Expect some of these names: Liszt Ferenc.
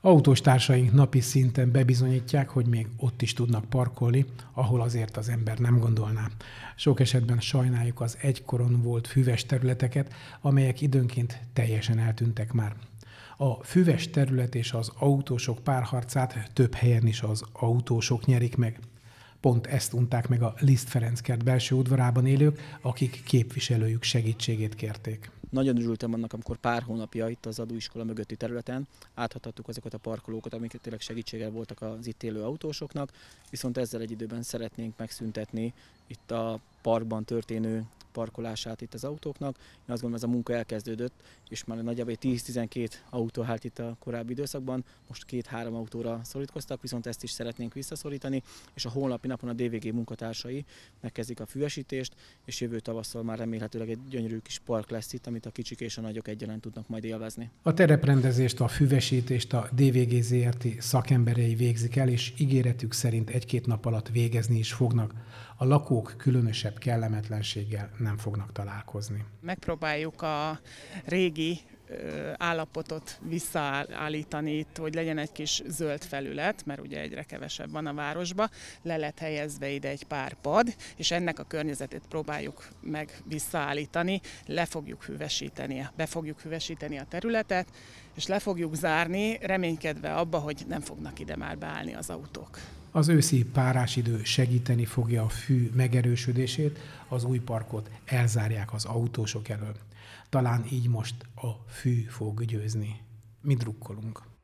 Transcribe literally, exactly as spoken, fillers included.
Autóstársaink napi szinten bebizonyítják, hogy még ott is tudnak parkolni, ahol azért az ember nem gondolná. Sok esetben sajnáljuk az egykoron volt füves területeket, amelyek időnként teljesen eltűntek már. A füves terület és az autósok párharcát több helyen is az autósok nyerik meg. Pont ezt unták meg a Liszt Ferenc kert belső udvarában élők, akik képviselőjük segítségét kérték. Nagyon örültem annak, amikor pár hónapja itt az adóiskola mögötti területen áthattattuk azokat a parkolókat, amik tényleg segítséggel voltak az itt élő autósoknak, viszont ezzel egy időben szeretnénk megszüntetni itt a parkban történő parkolását itt az autóknak. Én azt gondolom, ez a munka elkezdődött, és már nagyjából tíz-tizenkét autó állt itt a korábbi időszakban, most két-három autóra szorítkoztak, viszont ezt is szeretnénk visszaszorítani, és a holnapi napon a dé vé gé munkatársai megkezdik a füvesítést, és jövő tavasszal már remélhetőleg egy gyönyörű kis park lesz itt, amit a kicsik és a nagyok egyaránt tudnak majd élvezni. A tereprendezést, a füvesítést a dé vé gé zé er té szakemberei végzik el, és ígéretük szerint egy-két nap alatt végezni is fognak. A lakók különösebb kellemetlenséggel nem fognak találkozni. Megpróbáljuk a régi állapotot visszaállítani itt, hogy legyen egy kis zöld felület, mert ugye egyre kevesebb van a városba, le lett helyezve ide egy pár pad, és ennek a környezetét próbáljuk meg visszaállítani, le fogjuk hűvesíteni, be fogjuk hűvesíteni a területet, és le fogjuk zárni, reménykedve abba, hogy nem fognak ide már beállni az autók. Az őszi párásidő segíteni fogja a fű megerősödését, az új parkot elzárják az autósok elől. Talán így most a fű fog győzni. Mi drukkolunk.